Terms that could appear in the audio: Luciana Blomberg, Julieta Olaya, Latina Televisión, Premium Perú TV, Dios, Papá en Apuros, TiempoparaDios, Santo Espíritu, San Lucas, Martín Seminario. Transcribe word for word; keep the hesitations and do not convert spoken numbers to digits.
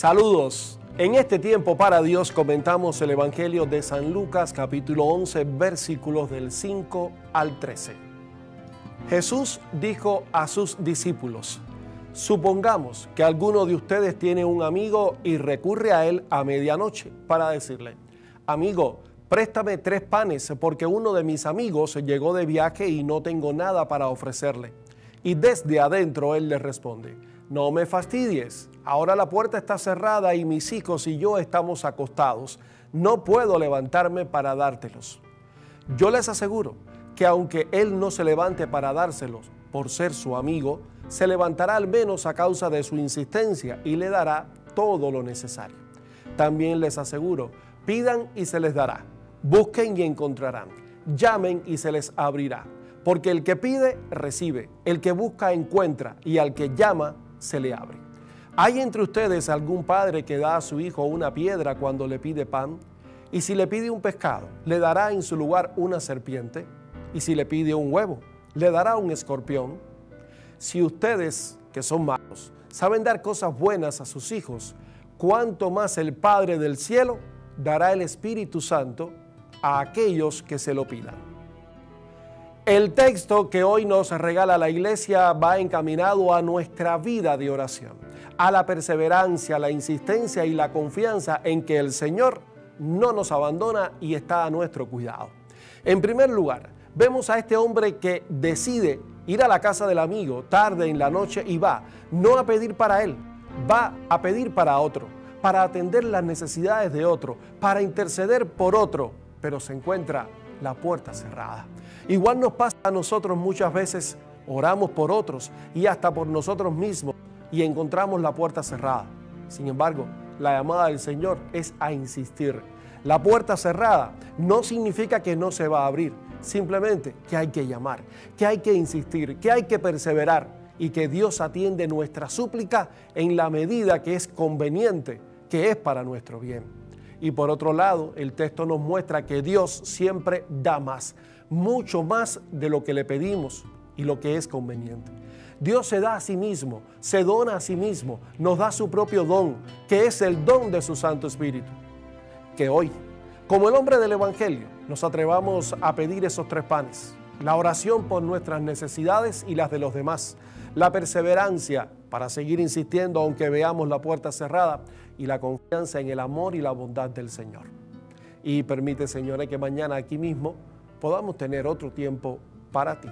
Saludos. En este tiempo para Dios comentamos el Evangelio de San Lucas, capítulo once, versículos del cinco al trece. Jesús dijo a sus discípulos: supongamos que alguno de ustedes tiene un amigo y recurre a él a medianoche para decirle: amigo, préstame tres panes porque uno de mis amigos llegó de viaje y no tengo nada para ofrecerle. Y desde adentro él le responde: no me fastidies, ahora la puerta está cerrada y mis hijos y yo estamos acostados. No puedo levantarme para dártelos. Yo les aseguro que aunque él no se levante para dárselos por ser su amigo, se levantará al menos a causa de su insistencia y le dará todo lo necesario. También les aseguro, pidan y se les dará, busquen y encontrarán, llamen y se les abrirá. Porque el que pide, recibe, el que busca, encuentra, y al que llama, se le abre. ¿Hay entre ustedes algún padre que da a su hijo una piedra cuando le pide pan? ¿Y si le pide un pescado, le dará en su lugar una serpiente? ¿Y si le pide un huevo, le dará un escorpión? Si ustedes, que son malos, saben dar cosas buenas a sus hijos, ¿cuánto más el Padre del cielo dará el Espíritu Santo a aquellos que se lo pidan? El texto que hoy nos regala la Iglesia va encaminado a nuestra vida de oración, a la perseverancia, la insistencia y la confianza en que el Señor no nos abandona y está a nuestro cuidado. En primer lugar, vemos a este hombre que decide ir a la casa del amigo tarde en la noche y va, no a pedir para él, va a pedir para otro, para atender las necesidades de otro, para interceder por otro, pero se encuentra la puerta cerrada. Igual nos pasa a nosotros muchas veces, oramos por otros y hasta por nosotros mismos y encontramos la puerta cerrada. Sin embargo, la llamada del Señor es a insistir. La puerta cerrada no significa que no se va a abrir, simplemente que hay que llamar, que hay que insistir, que hay que perseverar y que Dios atiende nuestra súplica en la medida que es conveniente, que es para nuestro bien. Y por otro lado, el texto nos muestra que Dios siempre da más, mucho más de lo que le pedimos y lo que es conveniente. Dios se da a sí mismo, se dona a sí mismo, nos da su propio don, que es el don de su Santo Espíritu. Que hoy, como el hombre del Evangelio, nos atrevamos a pedir esos tres panes, la oración por nuestras necesidades y las de los demás, la perseverancia para seguir insistiendo aunque veamos la puerta cerrada y la confianza en el amor y la bondad del Señor. Y permite, Señor, que mañana aquí mismo podamos tener otro tiempo para ti.